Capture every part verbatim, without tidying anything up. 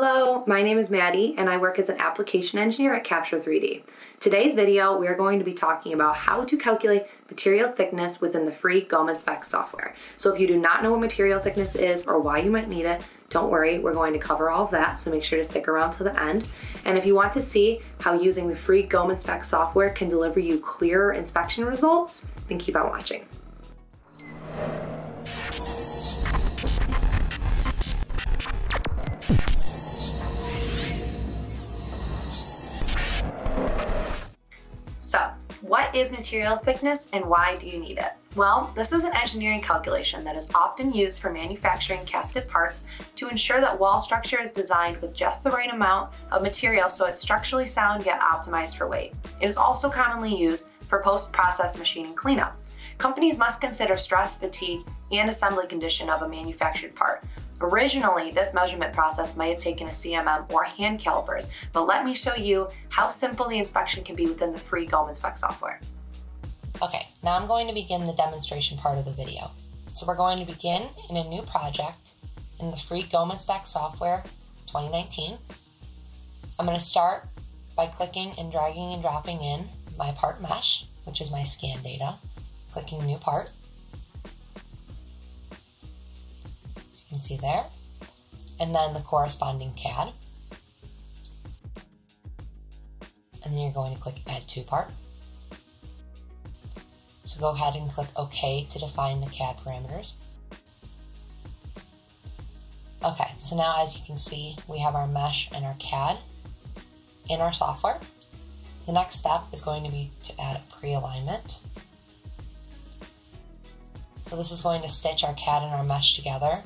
Hello, my name is Maddie and I work as an application engineer at Capture three D. Today's video we are going to be talking about how to calculate material thickness within the free GOM Inspect software. So if you do not know what material thickness is or why you might need it, don't worry, we're going to cover all of that, so make sure to stick around to the end. And if you want to see how using the free GOM Inspect software can deliver you clearer inspection results, then keep on watching. So, what is material thickness and why do you need it? Well, this is an engineering calculation that is often used for manufacturing casted parts to ensure that wall structure is designed with just the right amount of material so it's structurally sound yet optimized for weight. It is also commonly used for post-process machining cleanup. Companies must consider stress, fatigue, and assembly condition of a manufactured part. Originally, this measurement process might have taken a C M M or hand calipers, but let me show you how simple the inspection can be within the free GOM Inspect software. Okay, now I'm going to begin the demonstration part of the video. So we're going to begin in a new project in the free GOM Inspect software twenty nineteen. I'm going to start by clicking and dragging and dropping in my part mesh, which is my scan data, clicking new part. You can see there, and then the corresponding C A D, and then you're going to click add to part. So go ahead and click OK to define the C A D parameters. Okay, so now as you can see, we have our mesh and our C A D in our software. The next step is going to be to add a pre-alignment. So this is going to stitch our C A D and our mesh together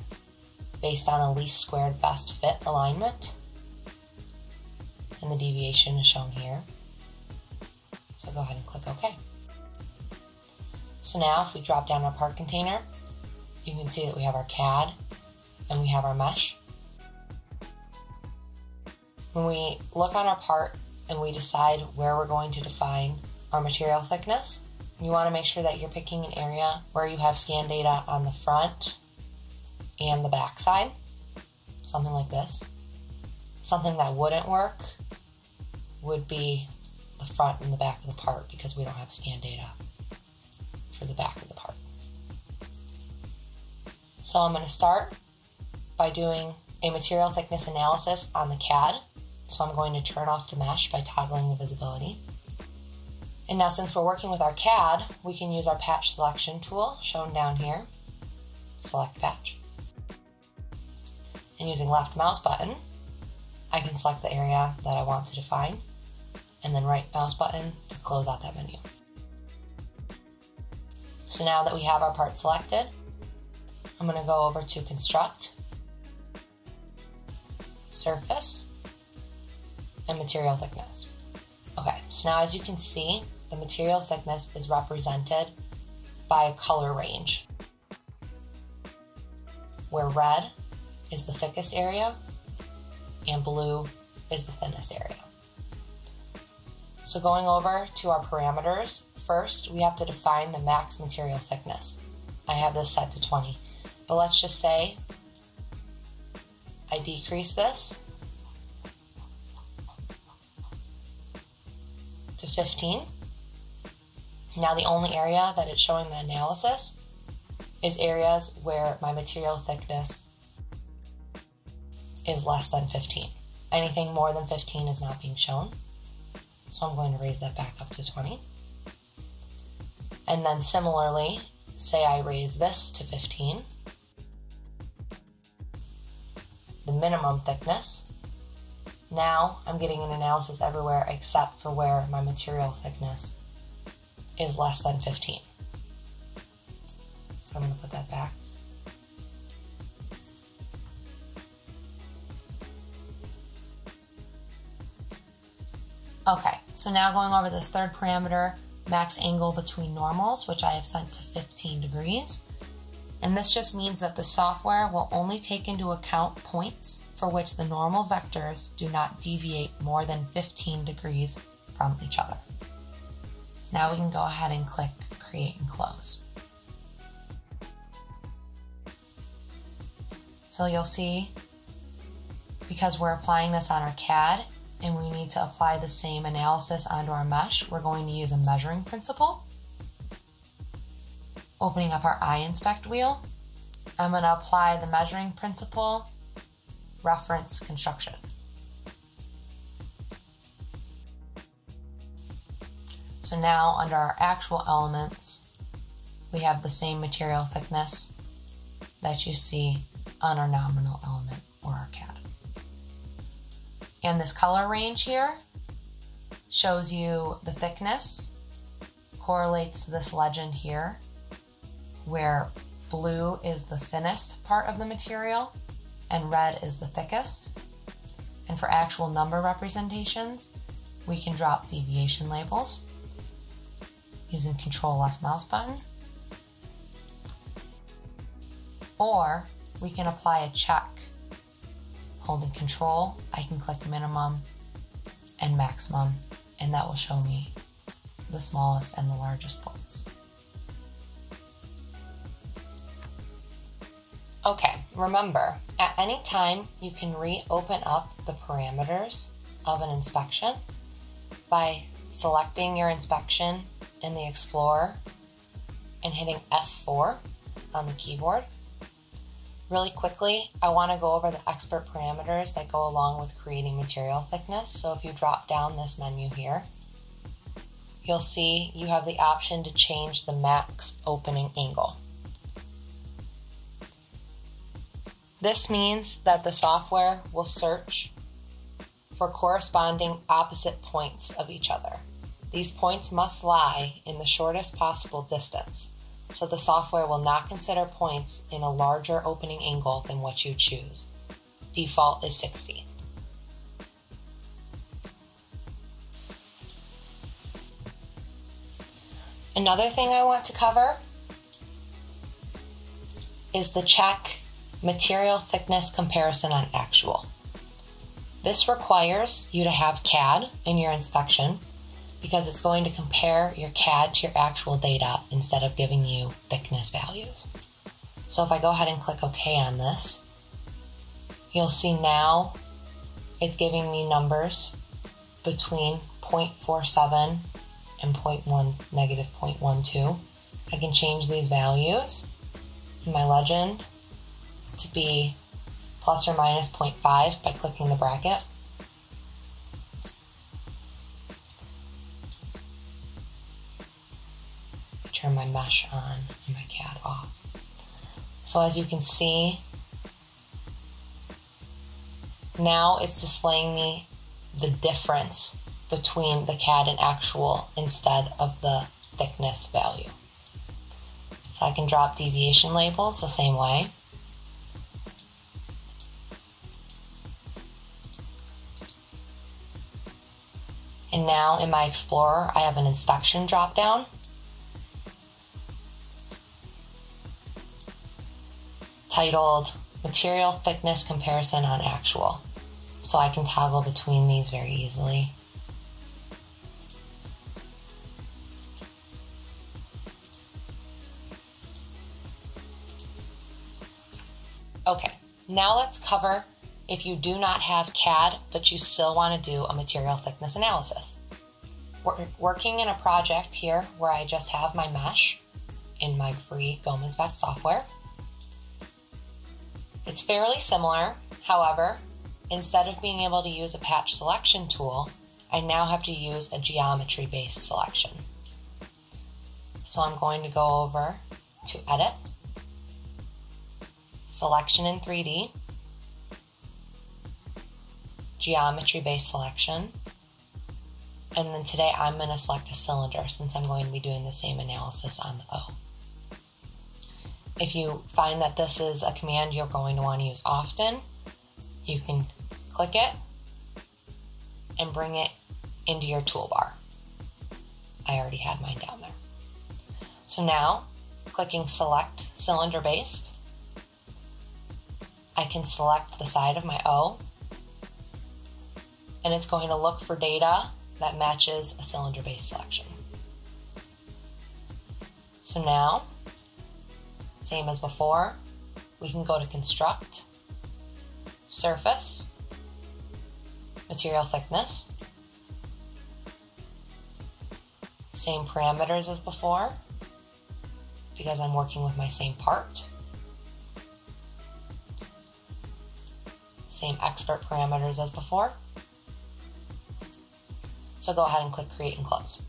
based on a least squared best fit alignment, and the deviation is shown here. So go ahead and click OK. So now if we drop down our part container, you can see that we have our C A D and we have our mesh. When we look on our part and we decide where we're going to define our material thickness, you want to make sure that you're picking an area where you have scan data on the front and the back side, something like this. Something that wouldn't work would be the front and the back of the part because we don't have scan data for the back of the part. So I'm going to start by doing a material thickness analysis on the C A D. So I'm going to turn off the mesh by toggling the visibility. And now since we're working with our C A D, we can use our patch selection tool shown down here, select patch. And using left mouse button, I can select the area that I want to define, and then right mouse button to close out that menu. So now that we have our part selected, I'm going to go over to construct, surface, and material thickness. Okay, so now as you can see, the material thickness is represented by a color range, where red is the thickest area and blue is the thinnest area. So going over to our parameters, first we have to define the max material thickness. I have this set to twenty, but let's just say I decrease this to fifteen. Now the only area that it's showing the analysis is areas where my material thickness is less than fifteen. Anything more than fifteen is not being shown. So I'm going to raise that back up to twenty. And then similarly, say I raise this to fifteen. The minimum thickness. Now I'm getting an analysis everywhere except for where my material thickness is less than fifteen. So I'm going to put that back. Okay, so now going over this third parameter, max angle between normals, which I have set to fifteen degrees. And this just means that the software will only take into account points for which the normal vectors do not deviate more than fifteen degrees from each other. So now we can go ahead and click create and close. So you'll see because we're applying this on our C A D and we need to apply the same analysis onto our mesh, we're going to use a measuring principle. Opening up our Eye Inspect wheel, I'm going to apply the measuring principle, reference construction. So now under our actual elements, we have the same material thickness that you see on our nominal element or our C A D. And this color range here shows you the thickness, correlates to this legend here, where blue is the thinnest part of the material and red is the thickest. And for actual number representations, we can drop deviation labels using Control Left mouse button. Or we can apply a check. Holding Control, I can click minimum and maximum, and that will show me the smallest and the largest points. Okay, remember, at any time you can reopen up the parameters of an inspection by selecting your inspection in the Explorer and hitting F four on the keyboard. Really quickly, I want to go over the expert parameters that go along with creating material thickness. So if you drop down this menu here, you'll see you have the option to change the max opening angle. This means that the software will search for corresponding opposite points of each other. These points must lie in the shortest possible distance, so the software will not consider points in a larger opening angle than what you choose. Default is sixty. Another thing I want to cover is the check material thickness comparison on actual. This requires you to have C A D in your inspection because it's going to compare your C A D to your actual data instead of giving you thickness values. So if I go ahead and click OK on this, you'll see now it's giving me numbers between zero point four seven and zero point one, negative zero point one two. I can change these values in my legend to be plus or minus zero point five by clicking the bracket. Turn my mesh on and my C A D off. So as you can see, now it's displaying me the difference between the C A D and actual instead of the thickness value. So I can drop deviation labels the same way. And now in my Explorer, I have an inspection dropdown. Titled Material Thickness Comparison on Actual. So I can toggle between these very easily. Okay, now let's cover if you do not have C A D, but you still want to do a material thickness analysis. We're working in a project here where I just have my mesh in my free GOM Inspect software. It's fairly similar, however, instead of being able to use a patch selection tool, I now have to use a geometry-based selection. So I'm going to go over to Edit, Selection in three D, Geometry-based selection, and then today I'm going to select a cylinder since I'm going to be doing the same analysis on the O. If you find that this is a command you're going to want to use often, you can click it and bring it into your toolbar. I already had mine down there. So now, clicking Select Cylinder-Based, I can select the side of my O, and it's going to look for data that matches a cylinder-based selection. So now, same as before, we can go to Construct, Surface, material thickness, same parameters as before, because I'm working with my same part, same expert parameters as before. So go ahead and click Create and Close.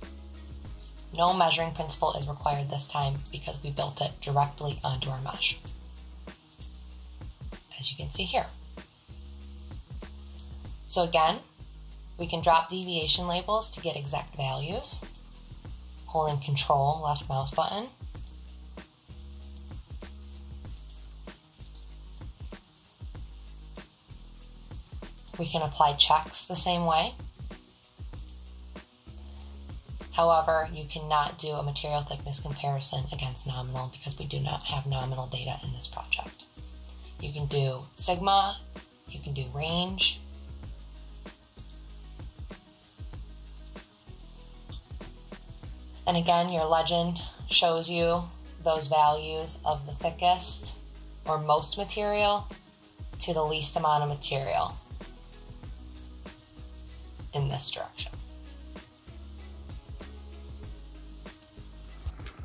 No measuring principle is required this time because we built it directly onto our mesh, as you can see here. So again, we can drop deviation labels to get exact values, holding Control, left mouse button. We can apply checks the same way. However, you cannot do a material thickness comparison against nominal because we do not have nominal data in this project. You can do sigma, you can do range, and again, your legend shows you those values of the thickest or most material to the least amount of material in this direction.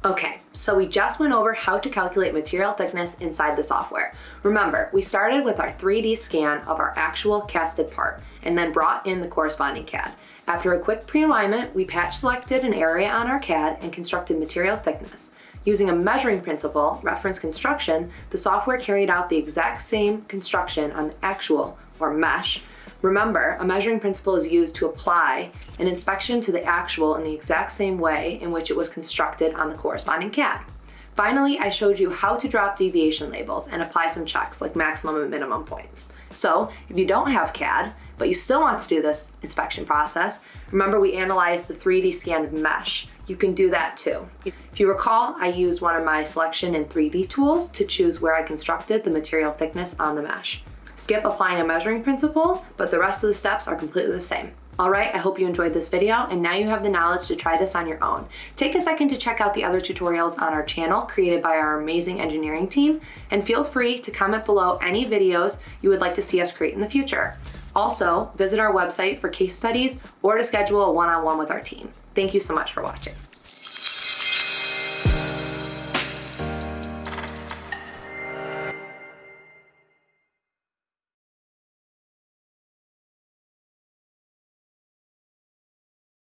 Okay, so we just went over how to calculate material thickness inside the software. Remember, we started with our three D scan of our actual casted part and then brought in the corresponding C A D. After a quick pre-alignment, we patch selected an area on our C A D and constructed material thickness. Using a measuring principle, reference construction, the software carried out the exact same construction on the actual, or mesh. Remember, a measuring principle is used to apply an inspection to the actual in the exact same way in which it was constructed on the corresponding C A D. Finally, I showed you how to drop deviation labels and apply some checks like maximum and minimum points. So if you don't have C A D, but you still want to do this inspection process, remember we analyzed the three D scan of mesh. You can do that too. If you recall, I used one of my selection and three D tools to choose where I constructed the material thickness on the mesh. Skip applying a measuring principle, but the rest of the steps are completely the same. All right, I hope you enjoyed this video, and now you have the knowledge to try this on your own. Take a second to check out the other tutorials on our channel created by our amazing engineering team, and feel free to comment below any videos you would like to see us create in the future. Also, visit our website for case studies or to schedule a one-on-one with our team. Thank you so much for watching.